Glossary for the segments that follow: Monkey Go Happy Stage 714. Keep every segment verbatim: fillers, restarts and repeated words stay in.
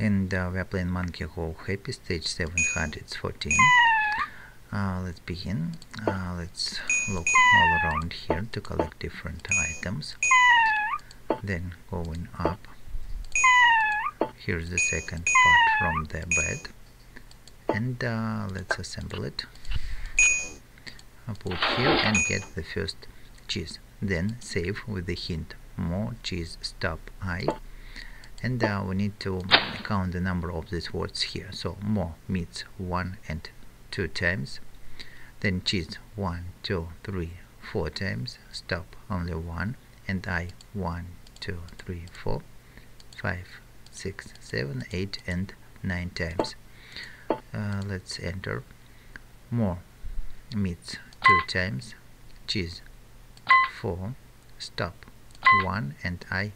and uh, we are playing Monkey Go Happy Stage seven hundred fourteen. Uh, let's begin. Uh, let's look all around here to collect different items, then going up. Here's the second part from the bed, and uh, let's assemble it. I'll put here and get the first cheese, then save with the hint more cheese stop I, and uh, we need to count the number of these words here. So more meets one and two times, then cheese one two three four times, stop only one, and I one two three four five six seven eight and nine times. Uh, let's enter. More meets two times, cheese four, stop one, and I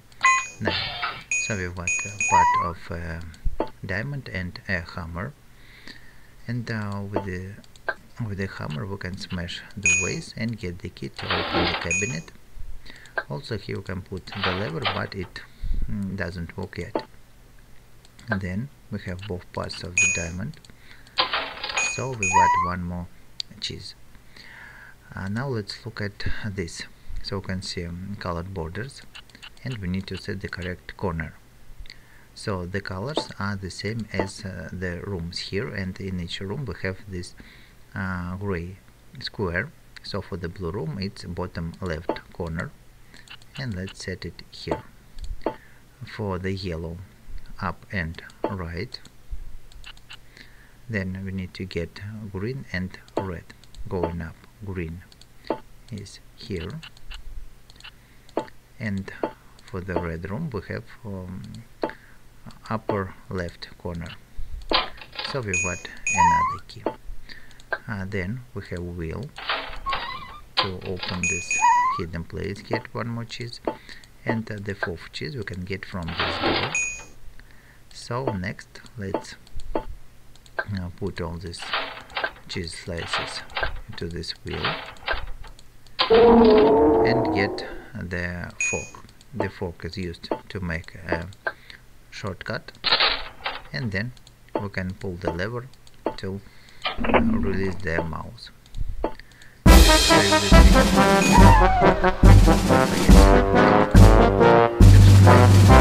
nine. So we got a part of uh, diamond and a hammer, and uh, with the with the hammer we can smash the vase and get the key to open the cabinet. Also here we can put the lever, but it mm, doesn't work yet. And then we have both parts of the diamond, so we got one more cheese. Uh, now let's look at this. So you can see um, colored borders, and we need to set the correct corner. So the colors are the same as uh, the rooms here, and in each room we have this uh, gray square. So for the blue room it's bottom left corner, and let's set it here. For the yellow, up and right. Then we need to get green and red. Going up, green is here, and for the red room we have um, upper left corner, so we got another key. Uh, then we have wheel to open this hidden place, get one more cheese, and uh, the fourth cheese we can get from this door. So next let's uh, put all these cheese slices into this wheel and get the fork. The fork is used to make a shortcut, and then we can pull the lever to uh, release the mouse. Subscribe